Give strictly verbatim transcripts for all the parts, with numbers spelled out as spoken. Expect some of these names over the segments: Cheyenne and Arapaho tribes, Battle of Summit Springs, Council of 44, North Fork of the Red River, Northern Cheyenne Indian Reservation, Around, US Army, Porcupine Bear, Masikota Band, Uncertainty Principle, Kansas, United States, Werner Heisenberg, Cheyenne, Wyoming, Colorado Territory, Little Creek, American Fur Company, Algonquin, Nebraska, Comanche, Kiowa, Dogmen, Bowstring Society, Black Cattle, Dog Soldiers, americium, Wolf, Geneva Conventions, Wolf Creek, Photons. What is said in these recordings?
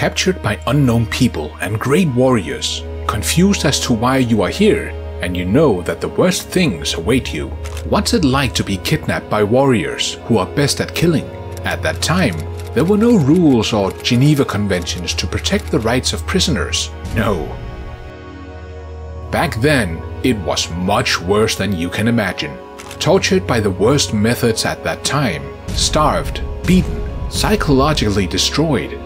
captured by unknown people and great warriors, confused as to why you are here, and you know that the worst things await you. What's it like to be kidnapped by warriors who are best at killing? At that time, there were no rules or Geneva Conventions to protect the rights of prisoners, no. Back then, it was much worse than you can imagine. Tortured by the worst methods at that time, starved, beaten, psychologically destroyed.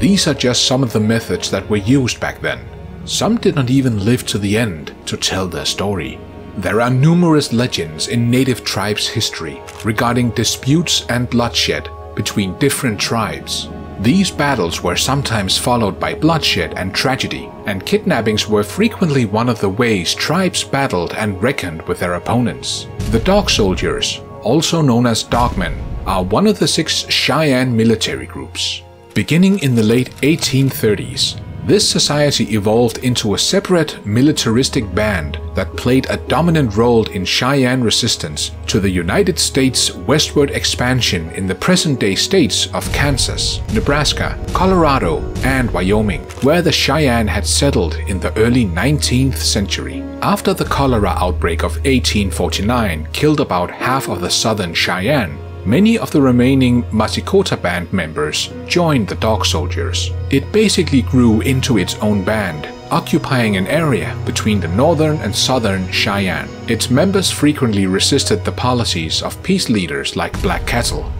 These are just some of the methods that were used back then. Some did not even live to the end to tell their story. There are numerous legends in native tribes' history regarding disputes and bloodshed between different tribes. These battles were sometimes followed by bloodshed and tragedy, and kidnappings were frequently one of the ways tribes battled and reckoned with their opponents. The Dog Soldiers, also known as Dogmen, are one of the six Cheyenne military groups. Beginning in the late eighteen thirties, this society evolved into a separate militaristic band that played a dominant role in Cheyenne resistance to the United States' westward expansion in the present-day states of Kansas, Nebraska, Colorado, and Wyoming, where the Cheyenne had settled in the early nineteenth century. After the cholera outbreak of eighteen forty-nine killed about half of the southern Cheyenne, many of the remaining Masikota Band members joined the Dog Soldiers. It basically grew into its own band, occupying an area between the northern and southern Cheyenne. Its members frequently resisted the policies of peace leaders like Black Cattle.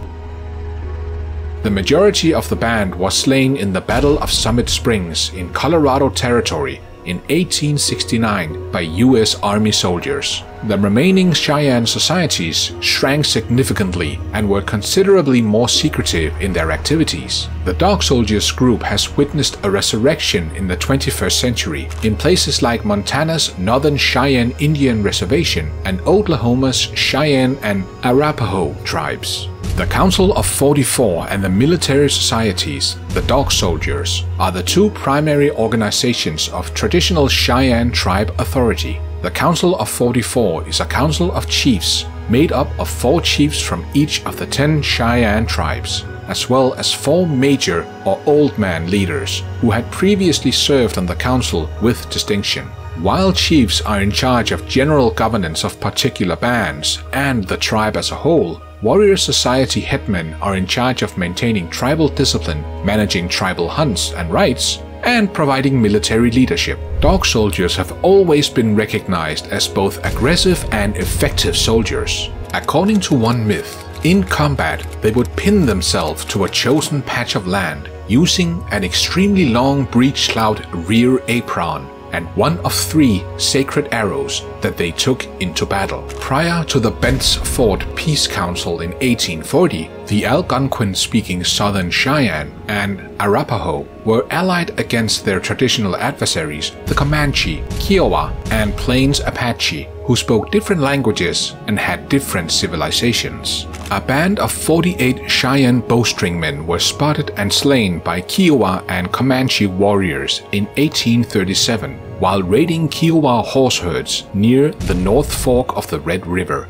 The majority of the band was slain in the Battle of Summit Springs in Colorado Territory in eighteen sixty-nine by U S Army soldiers. The remaining Cheyenne societies shrank significantly and were considerably more secretive in their activities. The Dog Soldiers group has witnessed a resurrection in the twenty-first century in places like Montana's Northern Cheyenne Indian Reservation and Oklahoma's Cheyenne and Arapaho tribes. The Council of forty-four and the military societies, the Dog Soldiers, are the two primary organizations of traditional Cheyenne tribe authority. The Council of forty-four is a council of chiefs made up of four chiefs from each of the ten Cheyenne tribes, as well as four major or old man leaders who had previously served on the council with distinction. While chiefs are in charge of general governance of particular bands and the tribe as a whole, warrior society headmen are in charge of maintaining tribal discipline, managing tribal hunts and rights, and providing military leadership. Dog Soldiers have always been recognized as both aggressive and effective soldiers. According to one myth, in combat, they would pin themselves to a chosen patch of land using an extremely long breech-clout rear apron and one of three sacred arrows that they took into battle. Prior to the Bent's Fort Peace Council in eighteen forty, the Algonquin-speaking Southern Cheyenne and Arapaho were allied against their traditional adversaries, the Comanche, Kiowa, and Plains Apache, who spoke different languages and had different civilizations. A band of forty-eight Cheyenne bowstring men were spotted and slain by Kiowa and Comanche warriors in eighteen thirty-seven while raiding Kiowa horse herds near the North Fork of the Red River.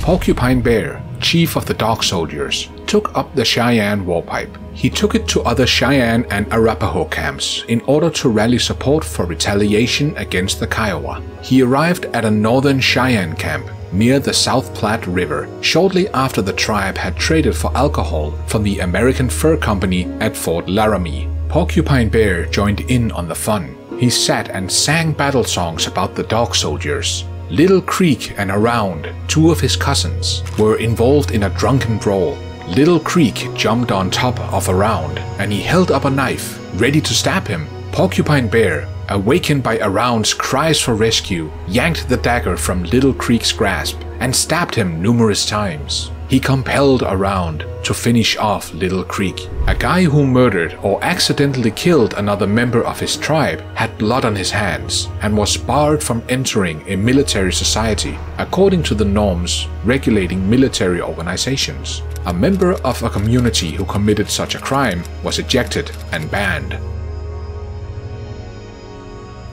Porcupine Bear, chief of the Dog Soldiers, took up the Cheyenne warpipe. He took it to other Cheyenne and Arapaho camps in order to rally support for retaliation against the Kiowa. He arrived at a northern Cheyenne camp near the South Platte River shortly after the tribe had traded for alcohol from the American Fur Company at Fort Laramie. Porcupine Bear joined in on the fun. He sat and sang battle songs about the Dog Soldiers. Little Creek and Around, two of his cousins, were involved in a drunken brawl. Little Creek jumped on top of Around, and he held up a knife, ready to stab him. Porcupine Bear, awakened by Around's cries for rescue, yanked the dagger from Little Creek's grasp and stabbed him numerous times. He compelled Around to finish off Little Creek. A guy who murdered or accidentally killed another member of his tribe had blood on his hands and was barred from entering a military society according to the norms regulating military organizations. A member of a community who committed such a crime was ejected and banned.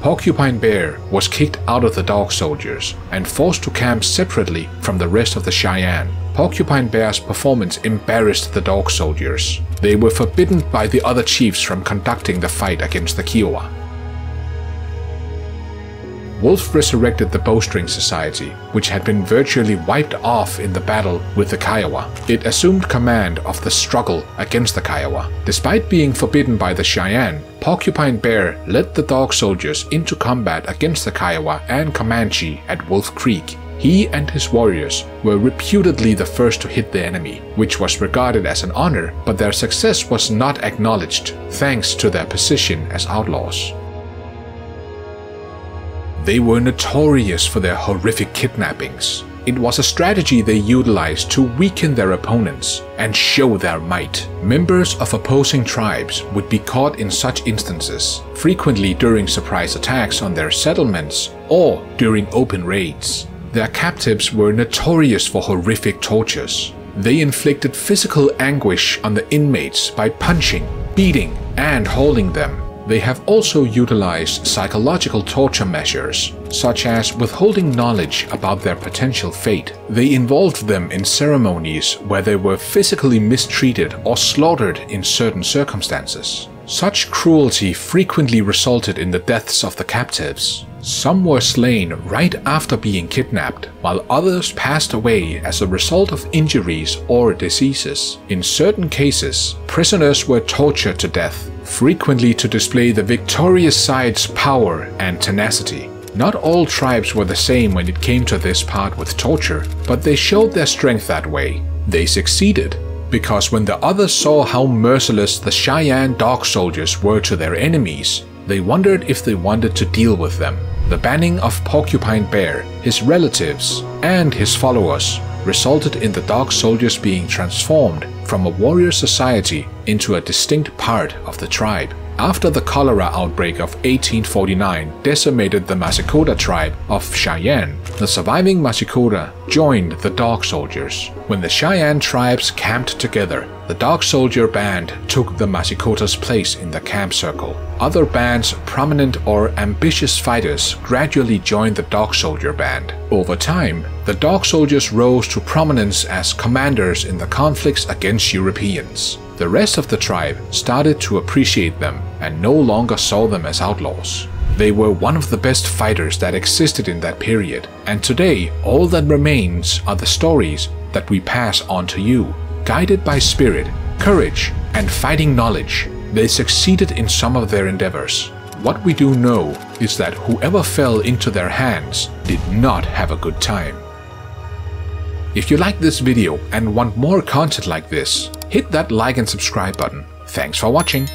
Porcupine Bear was kicked out of the Dog Soldiers and forced to camp separately from the rest of the Cheyenne. Porcupine Bear's performance embarrassed the Dog Soldiers. They were forbidden by the other chiefs from conducting the fight against the Kiowa. Wolf resurrected the Bowstring Society, which had been virtually wiped off in the battle with the Kiowa. It assumed command of the struggle against the Kiowa. Despite being forbidden by the Cheyenne, Porcupine Bear led the Dog Soldiers into combat against the Kiowa and Comanche at Wolf Creek. He and his warriors were reputedly the first to hit the enemy, which was regarded as an honor, but their success was not acknowledged, thanks to their position as outlaws. They were notorious for their horrific kidnappings. It was a strategy they utilized to weaken their opponents and show their might. Members of opposing tribes would be caught in such instances, frequently during surprise attacks on their settlements or during open raids. Their captives were notorious for horrific tortures. They inflicted physical anguish on the inmates by punching, beating, and hauling them. They have also utilized psychological torture measures, such as withholding knowledge about their potential fate. They involved them in ceremonies where they were physically mistreated or slaughtered in certain circumstances. Such cruelty frequently resulted in the deaths of the captives. Some were slain right after being kidnapped, while others passed away as a result of injuries or diseases. In certain cases, prisoners were tortured to death, frequently to display the victorious side's power and tenacity. Not all tribes were the same when it came to this part with torture, but they showed their strength that way. They succeeded, because when the others saw how merciless the Cheyenne Dog Soldiers were to their enemies, they wondered if they wanted to deal with them. The banning of Porcupine Bear, his relatives, and his followers resulted in the Dog Soldiers being transformed from a warrior society into a distinct part of the tribe. After the cholera outbreak of eighteen forty-nine decimated the Masikota tribe of Cheyenne, the surviving Masikota joined the Dog Soldiers. When the Cheyenne tribes camped together, the Dog Soldier Band took the Masikota's place in the camp circle. Other bands, prominent or ambitious fighters, gradually joined the Dog Soldier Band. Over time, the Dog Soldiers rose to prominence as commanders in the conflicts against Europeans. The rest of the tribe started to appreciate them and no longer saw them as outlaws. They were one of the best fighters that existed in that period, and today all that remains are the stories that we pass on to you. Guided by spirit, courage, and fighting knowledge, they succeeded in some of their endeavors. What we do know is that whoever fell into their hands did not have a good time. If you like this video and want more content like this, hit that like and subscribe button. Thanks for watching.